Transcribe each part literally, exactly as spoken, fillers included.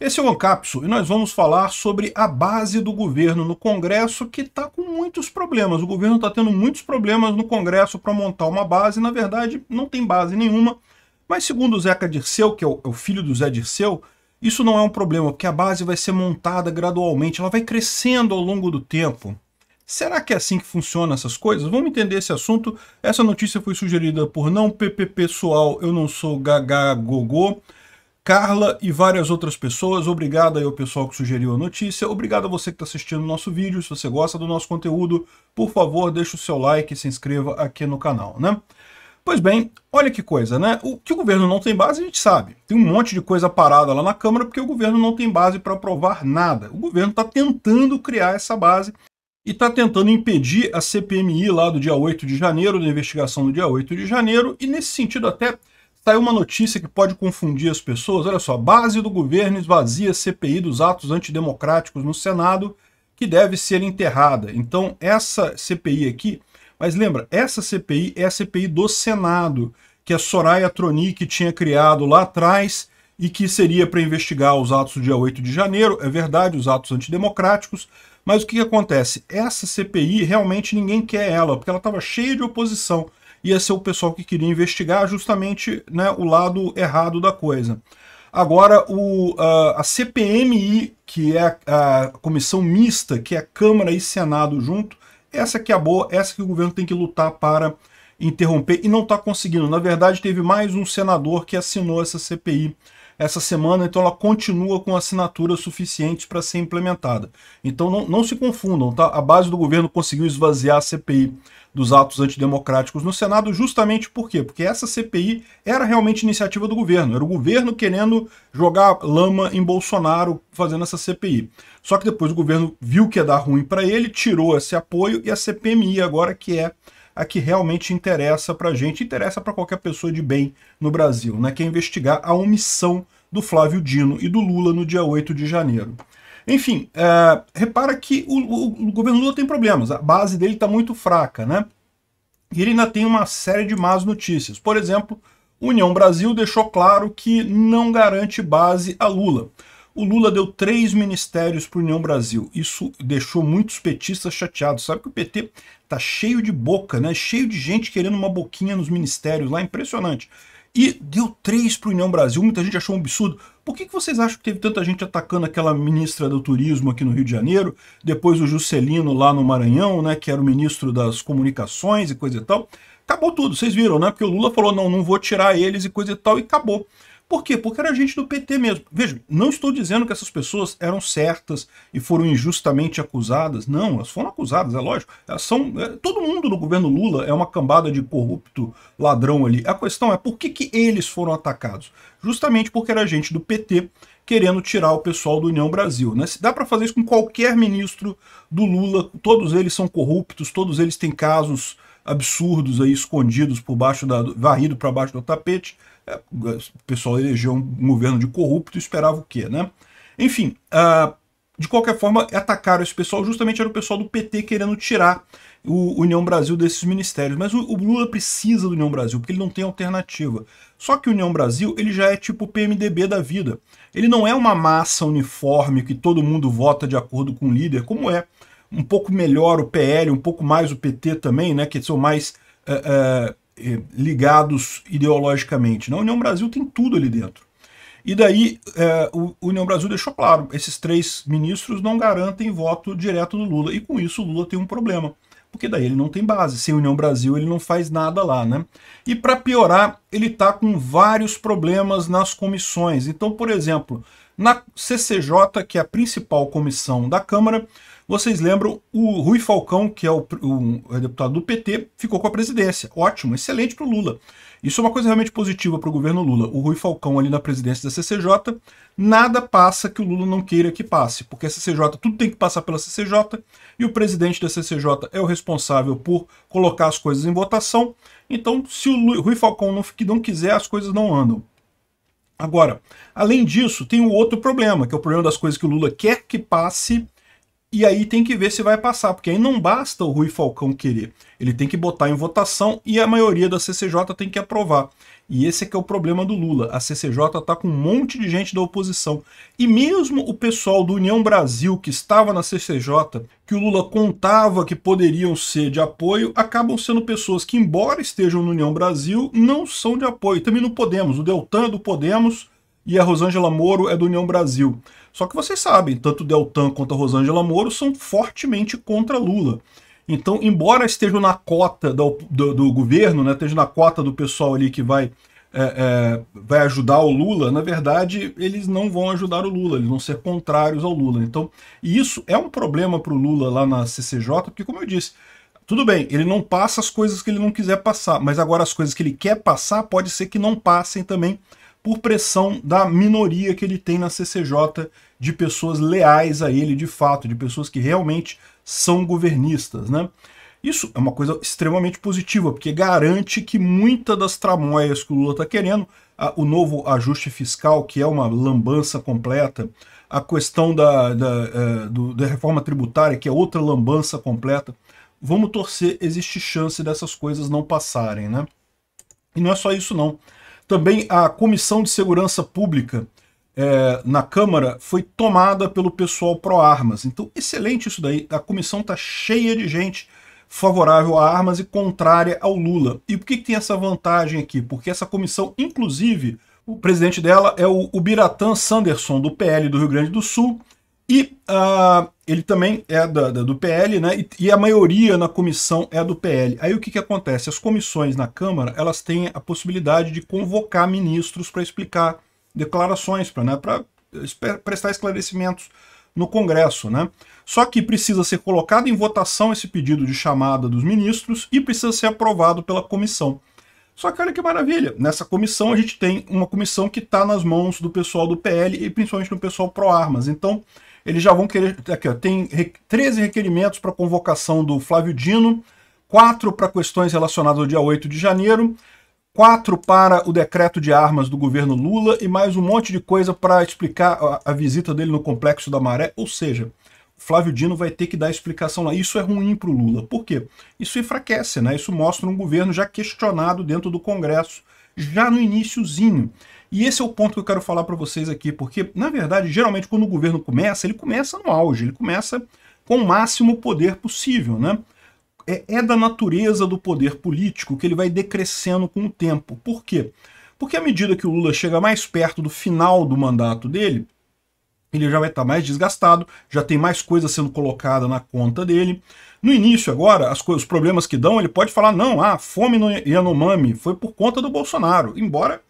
Esse é o Ancapsul e nós vamos falar sobre a base do governo no Congresso, que está com muitos problemas. O governo está tendo muitos problemas no Congresso para montar uma base. Na verdade, não tem base nenhuma. Mas segundo o Zeca Dirceu, que é o filho do Zé Dirceu, isso não é um problema, porque a base vai ser montada gradualmente, ela vai crescendo ao longo do tempo. Será que é assim que funcionam essas coisas? Vamos entender esse assunto. Essa notícia foi sugerida por Não P P Pessoal, Eu Não Sou Gaga Gogô, Carla e várias outras pessoas. Obrigado aí ao pessoal que sugeriu a notícia. Obrigado a você que está assistindo o nosso vídeo. Se você gosta do nosso conteúdo, por favor, deixa o seu like e se inscreva aqui no canal, né? Pois bem, olha que coisa, né? O que o governo não tem base, a gente sabe. Tem um monte de coisa parada lá na Câmara porque o governo não tem base para aprovar nada. O governo está tentando criar essa base e está tentando impedir a C P M I lá do dia oito de janeiro, da investigação do dia oito de janeiro, e nesse sentido até saiu uma notícia que pode confundir as pessoas. Olha só, base do governo esvazia C P I dos atos antidemocráticos no Senado, que deve ser enterrada. Então, essa C P I aqui... Mas lembra, essa C P I é a C P I do Senado, que a Soraya Tronicki tinha criado lá atrás e que seria para investigar os atos do dia oito de janeiro, é verdade, os atos antidemocráticos, mas o que, que acontece? Essa C P I, realmente ninguém quer ela, porque ela estava cheia de oposição, ia ser o pessoal que queria investigar justamente, né, o lado errado da coisa. Agora, o, a, a C P M I, que é a, a comissão mista, que é Câmara e Senado junto, essa que é a boa, essa que o governo tem que lutar para interromper e não está conseguindo. Na verdade, teve mais um senador que assinou essa C P I essa semana, então ela continua com assinaturas suficientes para ser implementada. Então não, não se confundam, tá? A base do governo conseguiu esvaziar a C P I dos atos antidemocráticos no Senado justamente por quê? Porque essa C P I era realmente iniciativa do governo, era o governo querendo jogar lama em Bolsonaro fazendo essa C P I. Só que depois o governo viu que ia dar ruim para ele, tirou esse apoio e a C P M I agora que é a que realmente interessa para a gente, interessa para qualquer pessoa de bem no Brasil, né? Que é investigar a omissão do Flávio Dino e do Lula no dia oito de janeiro. Enfim, é, repara que o, o, o governo Lula tem problemas, a base dele está muito fraca, né? E ele ainda tem uma série de más notícias. Por exemplo, União Brasil deixou claro que não garante base a Lula. O Lula deu três ministérios para a União Brasil. Isso deixou muitos petistas chateados. Sabe que o P T tá cheio de boca, né? Cheio de gente querendo uma boquinha nos ministérios lá, impressionante. E deu três para a União Brasil, muita gente achou um absurdo. Por que que vocês acham que teve tanta gente atacando aquela ministra do Turismo aqui no Rio de Janeiro, depois o Juscelino lá no Maranhão, né? Que era o ministro das Comunicações e coisa e tal. Acabou tudo, vocês viram, né? Porque o Lula falou, não, não vou tirar eles e coisa e tal, e acabou. Por quê? Porque era gente do P T mesmo. Veja, não estou dizendo que essas pessoas eram certas e foram injustamente acusadas. Não, elas foram acusadas, é lógico. Elas são, é, todo mundo no governo Lula é uma cambada de corrupto ladrão ali. A questão é por que que eles foram atacados? Justamente porque era gente do P T querendo tirar o pessoal do União Brasil, né? Se dá para fazer isso com qualquer ministro do Lula, todos eles são corruptos, todos eles têm casos absurdos aí escondidos por baixo da, varrido para baixo do tapete. O pessoal elegeu um governo de corrupto, esperava o quê, né? Enfim, uh, de qualquer forma, atacaram esse pessoal, justamente era o pessoal do P T querendo tirar o União Brasil desses ministérios. Mas o, o Lula precisa do União Brasil, porque ele não tem alternativa. Só que o União Brasil, ele já é tipo o P M D B da vida. Ele não é uma massa uniforme que todo mundo vota de acordo com o líder, como é um pouco melhor o P L, um pouco mais o P T também, né? Que são mais... Uh, uh, ligados ideologicamente. Não, a União Brasil tem tudo ali dentro. E daí, é, o União Brasil deixou claro, esses três ministros não garantem voto direto do Lula, e com isso o Lula tem um problema, porque daí ele não tem base. Sem União Brasil ele não faz nada lá, né? E para piorar, ele tá com vários problemas nas comissões. Então, por exemplo, na C C J, que é a principal comissão da Câmara, vocês lembram, o Rui Falcão, que é o, o, o deputado do P T, ficou com a presidência. Ótimo, excelente para o Lula. Isso é uma coisa realmente positiva para o governo Lula. O Rui Falcão ali na presidência da C C J, nada passa que o Lula não queira que passe, porque a C C J, tudo tem que passar pela C C J, e o presidente da C C J é o responsável por colocar as coisas em votação. Então, se o Rui Falcão não, não quiser, as coisas não andam. Agora, além disso, tem um outro problema, que é o problema das coisas que o Lula quer que passe, E aí tem que ver se vai passar, porque aí não basta o Rui Falcão querer. Ele tem que botar em votação e a maioria da C C J tem que aprovar. E esse é que é o problema do Lula. A C C J está com um monte de gente da oposição. E mesmo o pessoal do União Brasil, que estava na C C J, que o Lula contava que poderiam ser de apoio, acabam sendo pessoas que, embora estejam no União Brasil, não são de apoio. Também no Podemos. O Deltan é do Podemos e a Rosângela Moro é do União Brasil. Só que vocês sabem, tanto o Deltan quanto a Rosângela Moro são fortemente contra Lula. Então, embora estejam na cota do, do, do governo, né, estejam na cota do pessoal ali que vai, é, é, vai ajudar o Lula, na verdade, eles não vão ajudar o Lula, eles vão ser contrários ao Lula. Então, e isso é um problema para o Lula lá na C C J, porque, como eu disse, tudo bem, ele não passa as coisas que ele não quiser passar, mas agora as coisas que ele quer passar pode ser que não passem também, por pressão da minoria que ele tem na C C J, de pessoas leais a ele de fato, de pessoas que realmente são governistas, né? Isso é uma coisa extremamente positiva, porque garante que muita das tramóias que o Lula está querendo, a, o novo ajuste fiscal, que é uma lambança completa, a questão da, da, da, da reforma tributária, que é outra lambança completa, vamos torcer, existe chance dessas coisas não passarem, né? E não é só isso não. Também a Comissão de Segurança Pública é, na Câmara foi tomada pelo pessoal pró-armas. Então, excelente isso daí. A comissão está cheia de gente favorável a armas e contrária ao Lula. E por que que tem essa vantagem aqui? Porque essa comissão, inclusive, o presidente dela é o Ubiratan Sanderson, do P L do Rio Grande do Sul, e uh, ele também é da, da, do P L, né? E, e a maioria na comissão é do P L. Aí o que que acontece? As comissões na Câmara, elas têm a possibilidade de convocar ministros para explicar declarações, para, né, para prestar esclarecimentos no Congresso, né? Só que precisa ser colocado em votação esse pedido de chamada dos ministros e precisa ser aprovado pela comissão. Só que olha que maravilha, nessa comissão a gente tem uma comissão que está nas mãos do pessoal do P L e principalmente do pessoal pró-armas. Então, eles já vão querer... Aqui, ó, tem treze requerimentos para convocação do Flávio Dino, quatro para questões relacionadas ao dia oito de janeiro, quatro para o decreto de armas do governo Lula e mais um monte de coisa para explicar a, a visita dele no Complexo da Maré. Ou seja, o Flávio Dino vai ter que dar explicação lá. Isso é ruim para o Lula. Por quê? Isso enfraquece, né? Isso mostra um governo já questionado dentro do Congresso, já no iniciozinho. E esse é o ponto que eu quero falar para vocês aqui, porque, na verdade, geralmente quando o governo começa, ele começa no auge, ele começa com o máximo poder possível, né? É, é da natureza do poder político que ele vai decrescendo com o tempo. Por quê? Porque à medida que o Lula chega mais perto do final do mandato dele, ele já vai estar mais desgastado, já tem mais coisa sendo colocada na conta dele. No início agora, as coisas, os problemas que dão, ele pode falar, não, ah, fome no Yanomami foi por conta do Bolsonaro, embora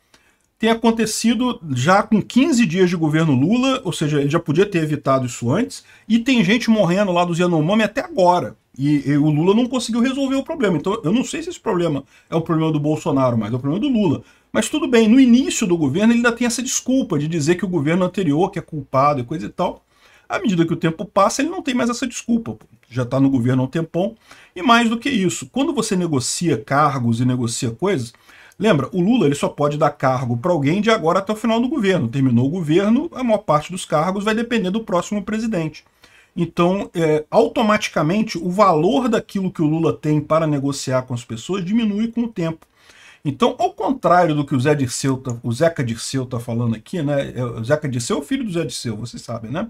tenha acontecido já com quinze dias de governo Lula, ou seja, ele já podia ter evitado isso antes, e tem gente morrendo lá dos Yanomami até agora, e, e o Lula não conseguiu resolver o problema. Então eu não sei se esse problema é o problema do Bolsonaro, mas é o problema do Lula. Mas tudo bem, no início do governo ele ainda tem essa desculpa de dizer que o governo anterior que é culpado e coisa e tal. À medida que o tempo passa, ele não tem mais essa desculpa. Já está no governo há um tempão. E mais do que isso, quando você negocia cargos e negocia coisas, lembra, o Lula ele só pode dar cargo para alguém de agora até o final do governo. Terminou o governo, a maior parte dos cargos vai depender do próximo presidente. Então, é, automaticamente, o valor daquilo que o Lula tem para negociar com as pessoas diminui com o tempo. Então, ao contrário do que o, Zé Dirceu, o Zeca Dirceu está falando aqui, né? O Zeca Dirceu é o filho do Zé Dirceu, vocês sabem, né?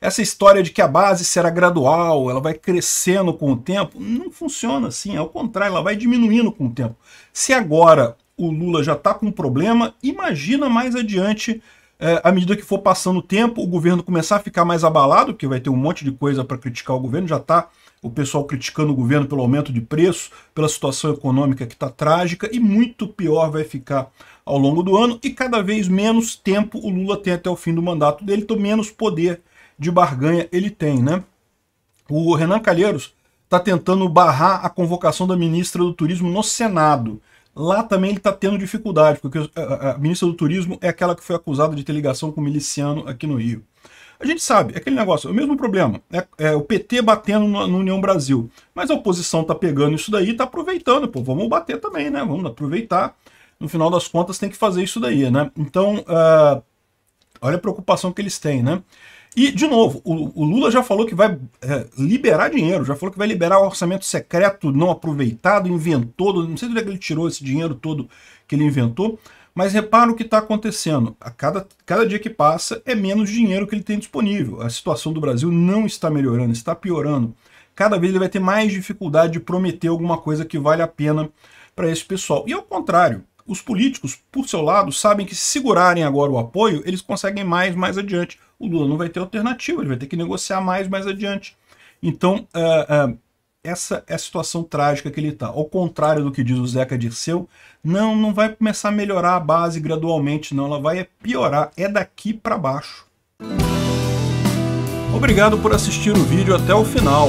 Essa história de que a base será gradual, ela vai crescendo com o tempo, não funciona assim, ao contrário, ela vai diminuindo com o tempo. Se agora o Lula já está com um problema, imagina mais adiante, é, à medida que for passando o tempo, o governo começar a ficar mais abalado, porque vai ter um monte de coisa para criticar o governo, já está o pessoal criticando o governo pelo aumento de preço, pela situação econômica que está trágica, e muito pior vai ficar ao longo do ano, e cada vez menos tempo o Lula tem até o fim do mandato dele, então menos poder de barganha ele tem, né? O Renan Calheiros está tentando barrar a convocação da ministra do Turismo no Senado. Lá também ele está tendo dificuldade, porque a ministra do Turismo é aquela que foi acusada de ter ligação com o miliciano aqui no Rio. A gente sabe, é aquele negócio, é o mesmo problema, é, é o P T batendo na União Brasil, mas a oposição tá pegando isso daí e tá aproveitando, pô, vamos bater também, né, vamos aproveitar, no final das contas tem que fazer isso daí, né, então uh, Olha a preocupação que eles têm, né? E, de novo, o, o Lula já falou que vai é, liberar dinheiro, já falou que vai liberar o orçamento secreto não aproveitado, inventou, não sei de onde é que ele tirou esse dinheiro todo que ele inventou, mas repara o que está acontecendo. A cada, cada dia que passa é menos dinheiro que ele tem disponível. A situação do Brasil não está melhorando, está piorando. Cada vez ele vai ter mais dificuldade de prometer alguma coisa que vale a pena para esse pessoal. E ao contrário, os políticos, por seu lado, sabem que se segurarem agora o apoio, eles conseguem mais mais adiante. O Lula não vai ter alternativa, ele vai ter que negociar mais mais adiante. Então, uh, uh, essa é a situação trágica que ele está. Ao contrário do que diz o Zeca Dirceu, não, não vai começar a melhorar a base gradualmente, não. Ela vai piorar, é daqui para baixo. Obrigado por assistir o vídeo até o final.